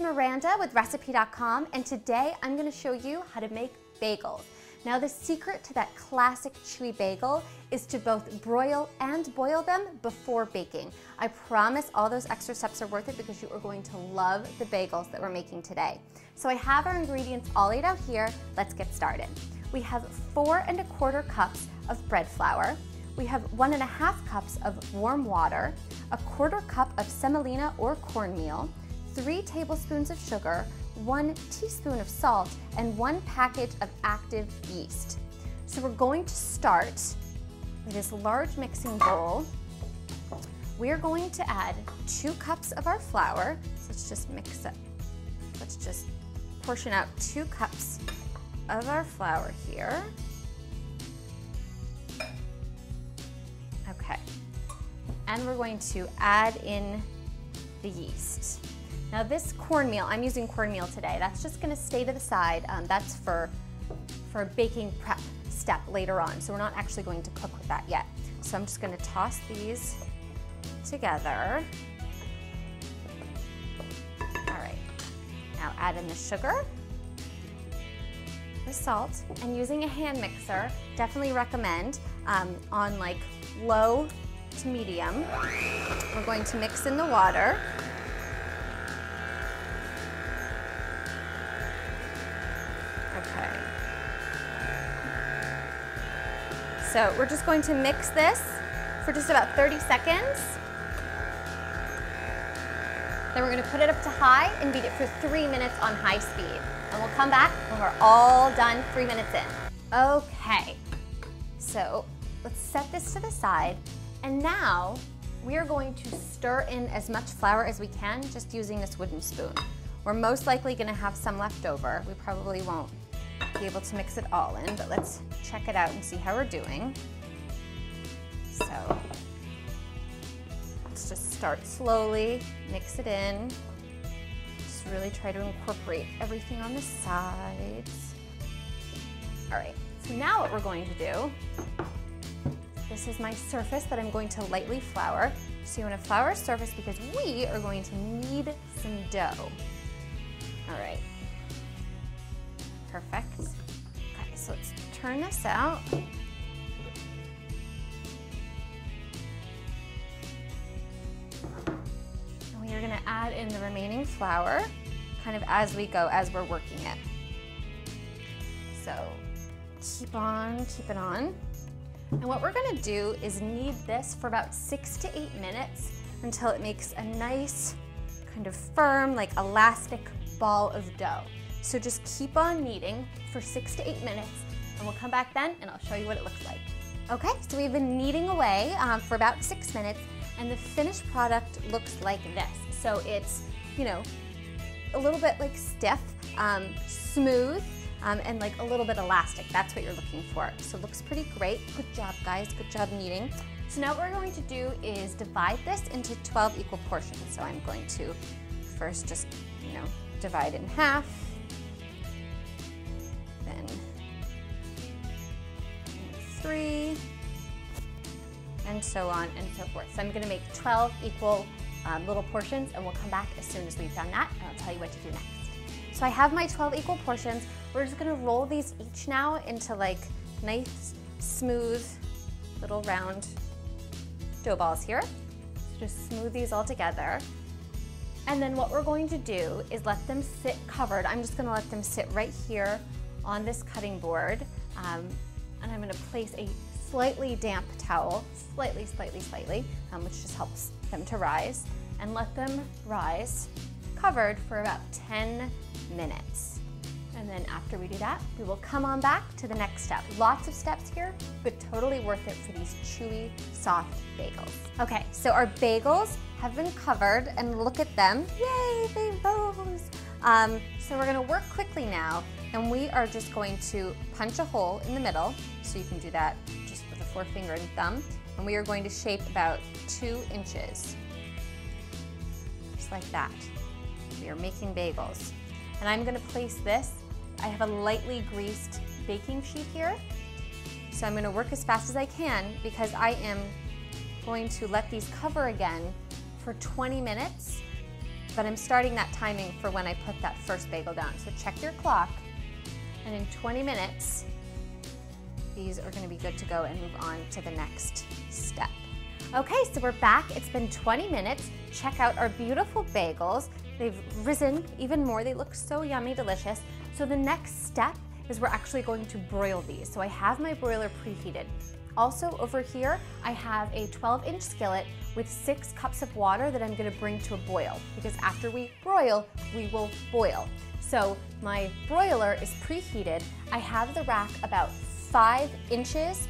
it's Miranda with recipe.com, and today I'm going to show you how to make bagels. Now, the secret to that classic chewy bagel is to both broil and boil them before baking. I promise all those extra steps are worth it because you are going to love the bagels that we're making today. So I have our ingredients all laid out here. Let's get started. We have 4¼ cups of bread flour. We have 1½ cups of warm water, 1/4 cup of semolina or cornmeal, 3 tablespoons of sugar, 1 teaspoon of salt, and 1 package of active yeast. So we're going to start with this large mixing bowl. We're going to add 2 cups of our flour. So let's just mix up. Let's just portion out 2 cups of our flour here. Okay, and we're going to add in the yeast. Now this cornmeal, I'm using cornmeal today, that's just going to stay to the side. That's for a baking prep step later on, so we're not actually going to cook with that yet. So I'm just going to toss these together. All right, now add in the sugar, the salt, and using a hand mixer, definitely recommend on like low to medium. We're going to mix in the water. Okay. So we're just going to mix this for just about 30 seconds. Then we're going to put it up to high and beat it for 3 minutes on high speed. And we'll come back when we're all done 3 minutes in. Okay. So let's set this to the side. And now we are going to stir in as much flour as we can just using this wooden spoon. We're most likely going to have some left over. We probably won't be able to mix it all in, but let's check it out and see how we're doing. So let's just start slowly, mix it in. Just really try to incorporate everything on the sides. All right, so now what we're going to do, this is my surface that I'm going to lightly flour. So you want to flour a surface because we are going to knead some dough. All right, perfect. Okay, so let's turn this out. And we are gonna add in the remaining flour kind of as we go, as we're working it. So keep it on. And what we're gonna do is knead this for about 6 to 8 minutes until it makes a nice kind of firm, like elastic ball of dough. So just keep on kneading for 6 to 8 minutes, and we'll come back then and I'll show you what it looks like. Okay, so we've been kneading away for about 6 minutes, and the finished product looks like this. So it's, you know, a little bit like stiff, smooth, and like a little bit elastic. That's what you're looking for. So it looks pretty great. Good job, guys. Good job kneading. So now what we're going to do is divide this into 12 equal portions. So I'm going to first just, you know, divide in half, then 3, and so on and so forth. So I'm going to make 12 equal little portions, and we'll come back as soon as we've done that, and I'll tell you what to do next. So I have my 12 equal portions. We're just gonna roll these each now into like nice, smooth, little round dough balls here. So just smooth these all together. And then what we're going to do is let them sit covered. I'm just gonna let them sit right here on this cutting board. And I'm gonna place a slightly damp towel, slightly, which just helps them to rise, and let them rise covered for about 10 minutes. And then after we do that, we will come on back to the next step. Lots of steps here, but totally worth it for these chewy, soft bagels. Okay, so our bagels have been covered, and look at them. Yay, they rose. So we're gonna work quickly now, and we are just going to punch a hole in the middle. So you can do that just with a forefinger and thumb. And we are going to shape about 2 inches, just like that. We are making bagels. And I'm gonna place this. I have a lightly greased baking sheet here. So I'm gonna work as fast as I can because I am going to let these cover again for 20 minutes But I'm starting that timing for when I put that first bagel down. So check your clock, and in 20 minutes, these are gonna be good to go and move on to the next step. Okay, so we're back. It's been 20 minutes. Check out our beautiful bagels. They've risen even more. They look so yummy, delicious. So the next step is we're actually going to broil these. So I have my broiler preheated. Also over here, I have a 12-inch skillet with 6 cups of water that I'm gonna bring to a boil, because after we broil, we will boil. So my broiler is preheated. I have the rack about 5 inches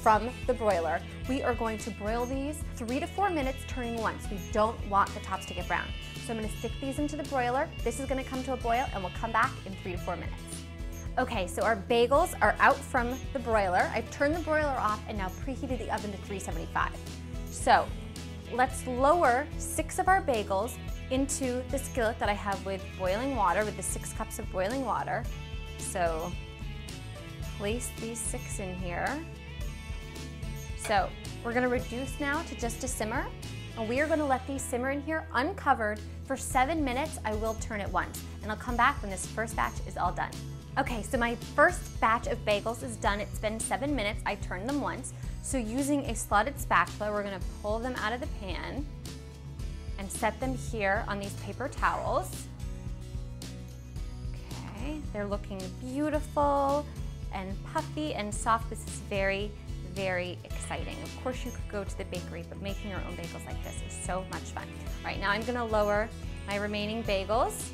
from the broiler. We are going to broil these 3 to 4 minutes, turning once. We don't want the tops to get brown. So I'm gonna stick these into the broiler. This is gonna come to a boil, and we'll come back in 3 to 4 minutes. Okay, so our bagels are out from the broiler. I've turned the broiler off and now preheated the oven to 375. So let's lower 6 of our bagels into the skillet that I have with boiling water, with the 6 cups of boiling water. So place these 6 in here. So we're gonna reduce now to just a simmer, and we are gonna let these simmer in here uncovered for 7 minutes. I will turn it once, and I'll come back when this first batch is all done. Okay, so my first batch of bagels is done. It's been 7 minutes. I turned them once. So using a slotted spatula, we're gonna pull them out of the pan and set them here on these paper towels. Okay, they're looking beautiful and puffy and soft. This is very, very exciting. Of course, you could go to the bakery, but making your own bagels like this is so much fun. All right, now I'm gonna lower my remaining bagels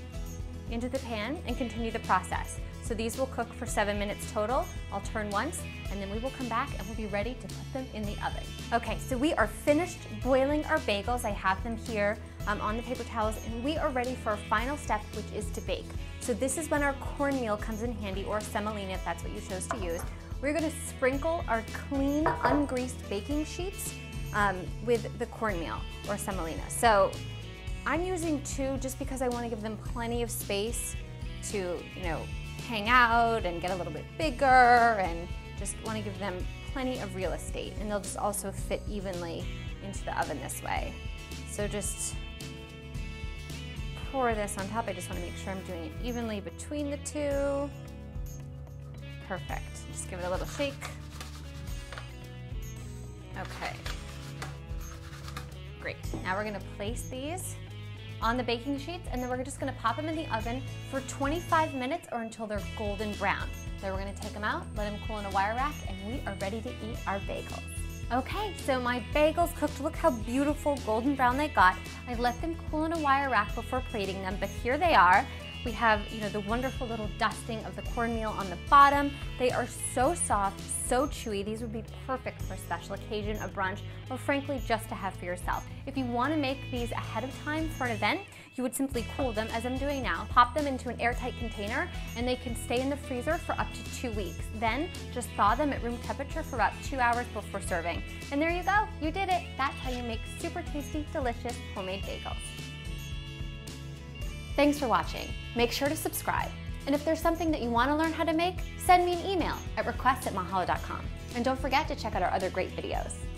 into the pan and continue the process. So these will cook for 7 minutes total. I'll turn once, and then we will come back and we'll be ready to put them in the oven. Okay, so we are finished boiling our bagels. I have them here on the paper towels, and we are ready for our final step, which is to bake. So this is when our cornmeal comes in handy, or semolina if that's what you chose to use. We're gonna sprinkle our clean, ungreased baking sheets with the cornmeal or semolina. So I'm using 2 just because I want to give them plenty of space to, you know, hang out and get a little bit bigger, and just want to give them plenty of real estate, and they'll just also fit evenly into the oven this way. So just pour this on top. I just want to make sure I'm doing it evenly between the 2. Perfect. Just give it a little shake. Okay. Great. Now we're going to place these on the baking sheets, and then we're just gonna pop them in the oven for 25 minutes or until they're golden brown. Then we're gonna take them out, let them cool in a wire rack, and we are ready to eat our bagels. Okay, so my bagels cooked. Look how beautiful golden brown they got. I let them cool in a wire rack before plating them, but here they are. We have, you know, the wonderful little dusting of the cornmeal on the bottom. They are so soft, so chewy. These would be perfect for a special occasion, a brunch, or frankly, just to have for yourself. If you want to make these ahead of time for an event, you would simply cool them, as I'm doing now. Pop them into an airtight container, and they can stay in the freezer for up to 2 weeks. Then just thaw them at room temperature for about 2 hours before serving. And there you go, you did it. That's how you make super tasty, delicious homemade bagels. Thanks for watching. Make sure to subscribe. And if there's something that you want to learn how to make, send me an email at request@mahalo.com. And don't forget to check out our other great videos.